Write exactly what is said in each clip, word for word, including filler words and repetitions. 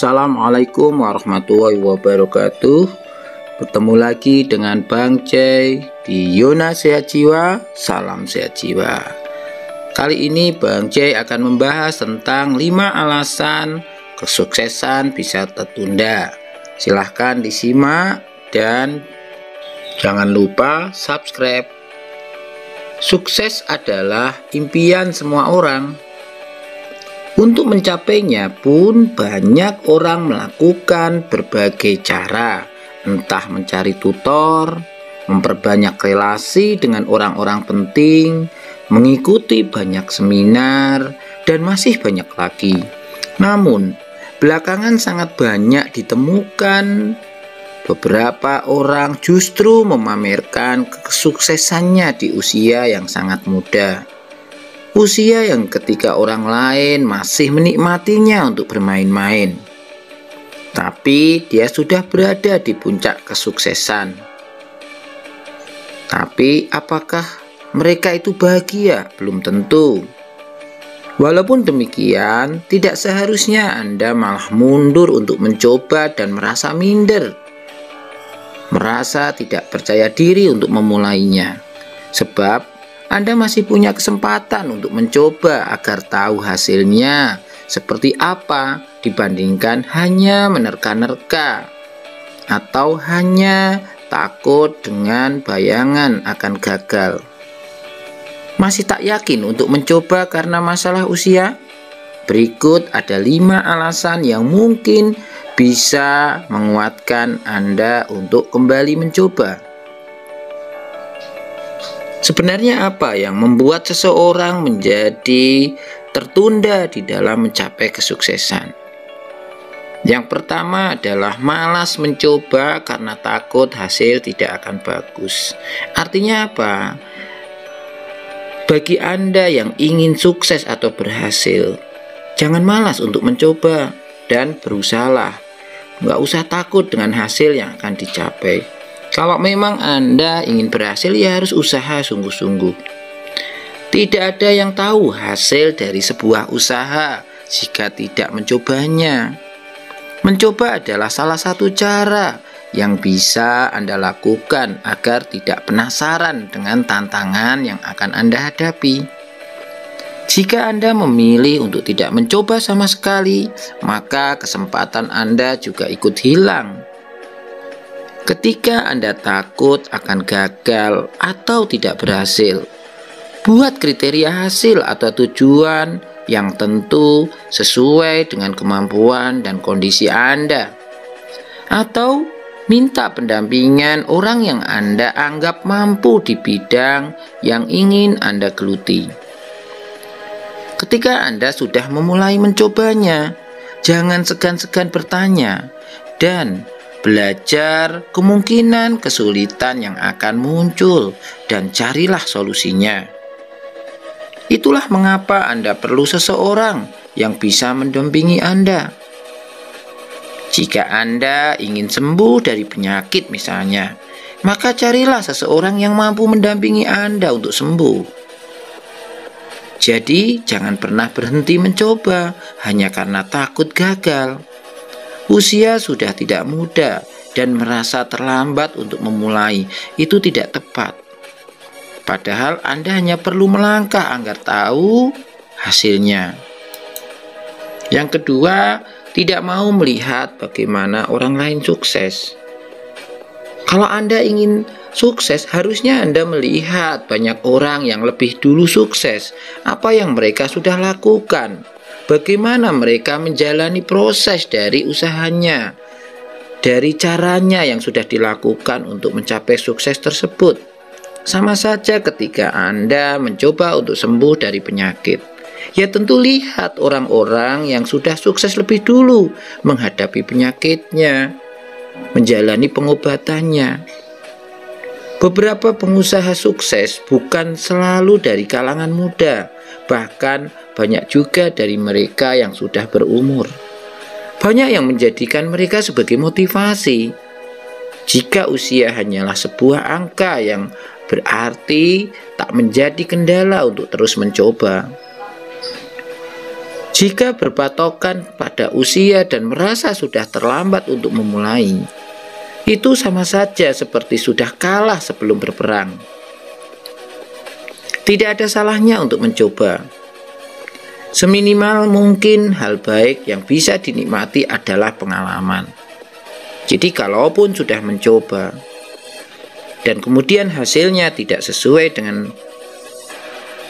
Assalamualaikum warahmatullahi wabarakatuh. Bertemu lagi dengan Bang C di Yona Sehat Jiwa. Salam Sehat Jiwa. Kali ini Bang C akan membahas tentang lima alasan kesuksesan bisa tertunda. Silahkan disimak dan jangan lupa subscribe. Sukses adalah impian semua orang. Untuk mencapainya pun banyak orang melakukan berbagai cara, entah mencari tutor, memperbanyak relasi dengan orang-orang penting, mengikuti banyak seminar, dan masih banyak lagi. Namun, belakangan sangat banyak ditemukan beberapa orang justru memamerkan kesuksesannya di usia yang sangat muda. Usia yang ketika orang lain masih menikmatinya untuk bermain-main, tapi dia sudah berada di puncak kesuksesan. Tapi apakah mereka itu bahagia? Belum tentu. Walaupun demikian, tidak seharusnya Anda malah mundur untuk mencoba dan merasa minder, merasa tidak percaya diri untuk memulainya. Sebab Anda masih punya kesempatan untuk mencoba agar tahu hasilnya seperti apa dibandingkan hanya menerka-nerka atau hanya takut dengan bayangan akan gagal. Masih tak yakin untuk mencoba karena masalah usia? Berikut ada lima alasan yang mungkin bisa menguatkan Anda untuk kembali mencoba. Sebenarnya apa yang membuat seseorang menjadi tertunda di dalam mencapai kesuksesan? Yang pertama adalah malas mencoba karena takut hasil tidak akan bagus. Artinya apa? Bagi Anda yang ingin sukses atau berhasil, jangan malas untuk mencoba dan berusahalah. Nggak usah takut dengan hasil yang akan dicapai. Kalau memang Anda ingin berhasil, ya harus usaha sungguh-sungguh. Tidak ada yang tahu hasil dari sebuah usaha jika tidak mencobanya. Mencoba adalah salah satu cara yang bisa Anda lakukan agar tidak penasaran dengan tantangan yang akan Anda hadapi. Jika Anda memilih untuk tidak mencoba sama sekali, maka kesempatan Anda juga ikut hilang. Ketika Anda takut akan gagal atau tidak berhasil, buat kriteria hasil atau tujuan yang tentu sesuai dengan kemampuan dan kondisi Anda. Atau minta pendampingan orang yang Anda anggap mampu di bidang yang ingin Anda geluti. Ketika Anda sudah memulai mencobanya, jangan segan-segan bertanya dan belajar kemungkinan kesulitan yang akan muncul dan carilah solusinya. Itulah mengapa Anda perlu seseorang yang bisa mendampingi Anda. Jika Anda ingin sembuh dari penyakit misalnya, maka carilah seseorang yang mampu mendampingi Anda untuk sembuh. Jadi, jangan pernah berhenti mencoba hanya karena takut gagal. Usia sudah tidak muda dan merasa terlambat untuk memulai, itu tidak tepat. Padahal Anda hanya perlu melangkah agar tahu hasilnya. Yang kedua, tidak mau melihat bagaimana orang lain sukses. Kalau Anda ingin sukses, harusnya Anda melihat banyak orang yang lebih dulu sukses, apa yang mereka sudah lakukan. Bagaimana mereka menjalani proses dari usahanya, dari caranya yang sudah dilakukan untuk mencapai sukses tersebut. Sama saja ketika Anda mencoba untuk sembuh dari penyakit, ya tentu lihat orang-orang yang sudah sukses lebih dulu menghadapi penyakitnya, menjalani pengobatannya. Beberapa pengusaha sukses bukan selalu dari kalangan muda, bahkan banyak juga dari mereka yang sudah berumur. Banyak yang menjadikan mereka sebagai motivasi. Jika usia hanyalah sebuah angka yang berarti, tak menjadi kendala untuk terus mencoba. Jika berpatokan pada usia dan merasa sudah terlambat untuk memulai, itu sama saja seperti sudah kalah sebelum berperang. Tidak ada salahnya untuk mencoba. Seminimal mungkin hal baik yang bisa dinikmati adalah pengalaman. Jadi kalaupun sudah mencoba dan kemudian hasilnya tidak sesuai dengan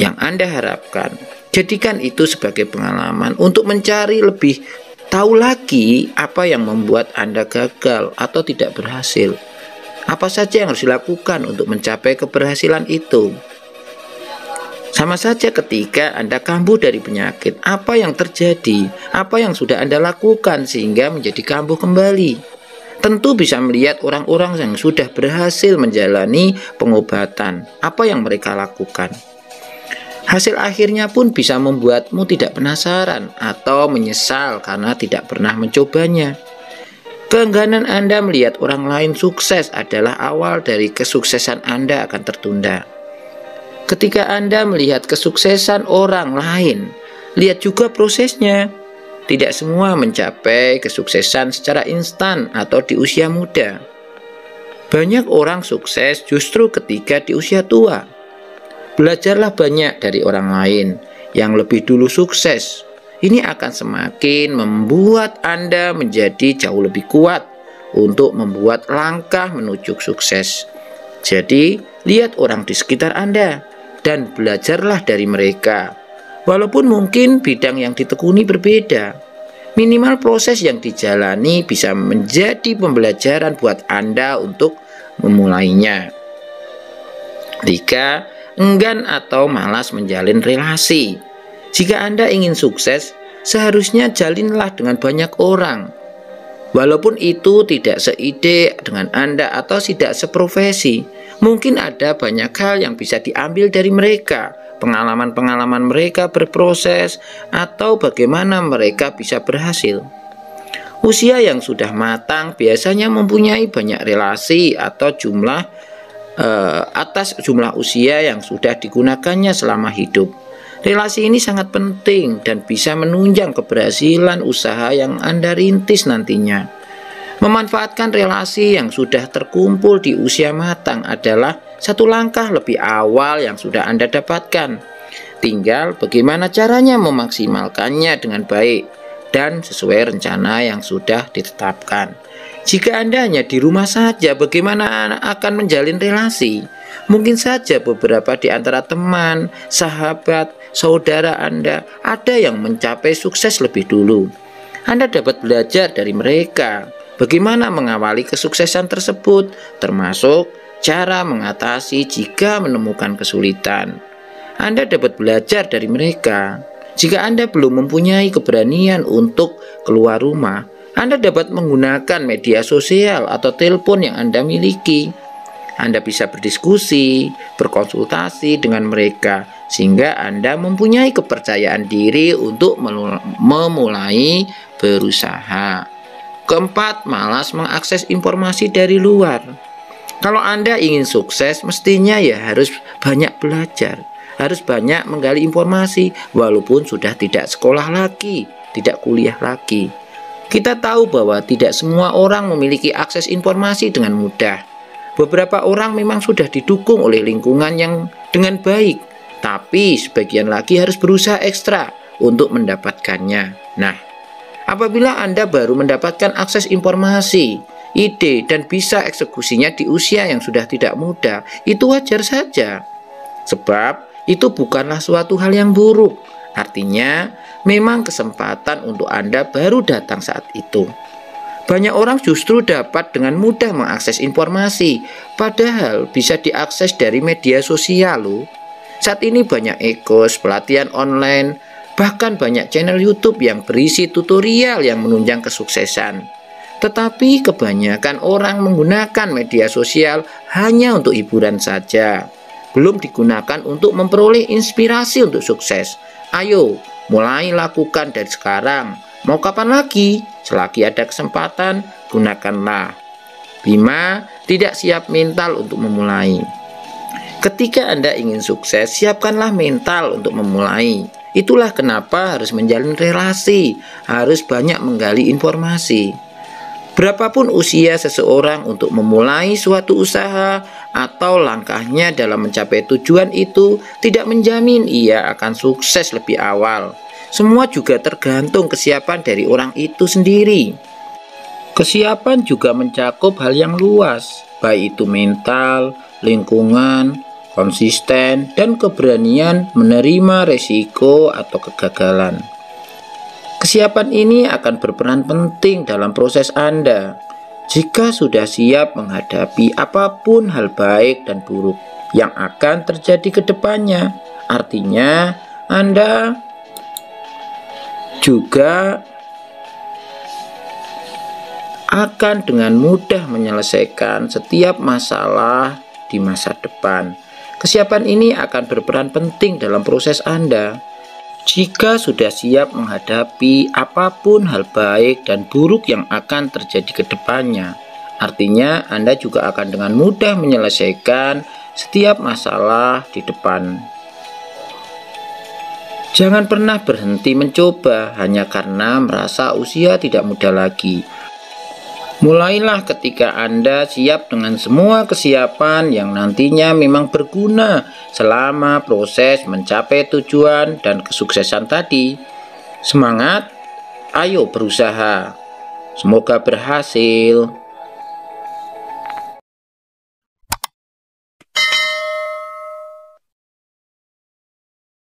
yang Anda harapkan, jadikan itu sebagai pengalaman untuk mencari lebih tahu lagi apa yang membuat Anda gagal atau tidak berhasil. Apa saja yang harus dilakukan untuk mencapai keberhasilan itu. Sama saja ketika Anda kambuh dari penyakit, apa yang terjadi, apa yang sudah Anda lakukan sehingga menjadi kambuh kembali. Tentu bisa melihat orang-orang yang sudah berhasil menjalani pengobatan, apa yang mereka lakukan. Hasil akhirnya pun bisa membuatmu tidak penasaran atau menyesal karena tidak pernah mencobanya. Keengganan Anda melihat orang lain sukses adalah awal dari kesuksesan Anda akan tertunda. Ketika Anda melihat kesuksesan orang lain, lihat juga prosesnya. Tidak semua mencapai kesuksesan secara instan atau di usia muda. Banyak orang sukses justru ketika di usia tua. Belajarlah banyak dari orang lain yang lebih dulu sukses. Ini akan semakin membuat Anda menjadi jauh lebih kuat untuk membuat langkah menuju sukses. Jadi, lihat orang di sekitar Anda dan belajarlah dari mereka. Walaupun mungkin bidang yang ditekuni berbeda, minimal proses yang dijalani bisa menjadi pembelajaran buat Anda untuk memulainya. Tiga, enggan atau malas menjalin relasi. Jika Anda ingin sukses, seharusnya jalinlah dengan banyak orang. Walaupun itu tidak seide dengan Anda atau tidak seprofesi, mungkin ada banyak hal yang bisa diambil dari mereka, pengalaman-pengalaman mereka berproses, atau bagaimana mereka bisa berhasil. Usia yang sudah matang biasanya mempunyai banyak relasi atau jumlah atas jumlah usia yang sudah digunakannya selama hidup. Relasi ini sangat penting dan bisa menunjang keberhasilan usaha yang Anda rintis nantinya. Memanfaatkan relasi yang sudah terkumpul di usia matang adalah satu langkah lebih awal yang sudah Anda dapatkan. Tinggal bagaimana caranya memaksimalkannya dengan baik dan sesuai rencana yang sudah ditetapkan. Jika Anda hanya di rumah saja, bagaimana akan menjalin relasi? Mungkin saja beberapa di antara teman, sahabat, saudara Anda ada yang mencapai sukses lebih dulu. Anda dapat belajar dari mereka bagaimana mengawali kesuksesan tersebut, termasuk cara mengatasi jika menemukan kesulitan. Anda dapat belajar dari mereka. Jika Anda belum mempunyai keberanian untuk keluar rumah, Anda dapat menggunakan media sosial atau telepon yang Anda miliki. Anda bisa berdiskusi, berkonsultasi dengan mereka, sehingga Anda mempunyai kepercayaan diri untuk memulai berusaha. Keempat, malas mengakses informasi dari luar. Kalau Anda ingin sukses, mestinya ya harus banyak belajar, harus banyak menggali informasi, walaupun sudah tidak sekolah lagi, tidak kuliah lagi. Kita tahu bahwa tidak semua orang memiliki akses informasi dengan mudah. Beberapa orang memang sudah didukung oleh lingkungan yang dengan baik, tapi sebagian lagi harus berusaha ekstra untuk mendapatkannya. Nah, apabila Anda baru mendapatkan akses informasi, ide, dan bisa eksekusinya di usia yang sudah tidak muda, itu wajar saja. Sebab itu bukanlah suatu hal yang buruk. Artinya, memang kesempatan untuk Anda baru datang saat itu. Banyak orang justru dapat dengan mudah mengakses informasi, padahal bisa diakses dari media sosial loh. Saat ini banyak e-course, pelatihan online, bahkan banyak channel YouTube yang berisi tutorial yang menunjang kesuksesan. Tetapi kebanyakan orang menggunakan media sosial hanya untuk hiburan saja. Belum digunakan untuk memperoleh inspirasi untuk sukses. Ayo, mulai lakukan dari sekarang. Mau kapan lagi? Selagi ada kesempatan, gunakanlah. Lima, tidak siap mental untuk memulai. Ketika Anda ingin sukses, siapkanlah mental untuk memulai. Itulah kenapa harus menjalin relasi, harus banyak menggali informasi. Berapapun usia seseorang untuk memulai suatu usaha atau langkahnya dalam mencapai tujuan itu, tidak menjamin ia akan sukses lebih awal. Semua juga tergantung kesiapan dari orang itu sendiri. Kesiapan juga mencakup hal yang luas, baik itu mental, lingkungan, konsisten, dan keberanian menerima resiko atau kegagalan. Kesiapan ini akan berperan penting dalam proses Anda. Jika sudah siap menghadapi apapun hal baik dan buruk yang akan terjadi ke depannya, artinya Anda juga akan dengan mudah menyelesaikan setiap masalah di masa depan. Kesiapan ini akan berperan penting dalam proses Anda. Jika sudah siap menghadapi apapun hal baik dan buruk yang akan terjadi ke depannya, artinya Anda juga akan dengan mudah menyelesaikan setiap masalah di depan. Jangan pernah berhenti mencoba hanya karena merasa usia tidak muda lagi. Mulailah ketika Anda siap dengan semua kesiapan yang nantinya memang berguna selama proses mencapai tujuan dan kesuksesan tadi. Semangat, ayo berusaha. Semoga berhasil.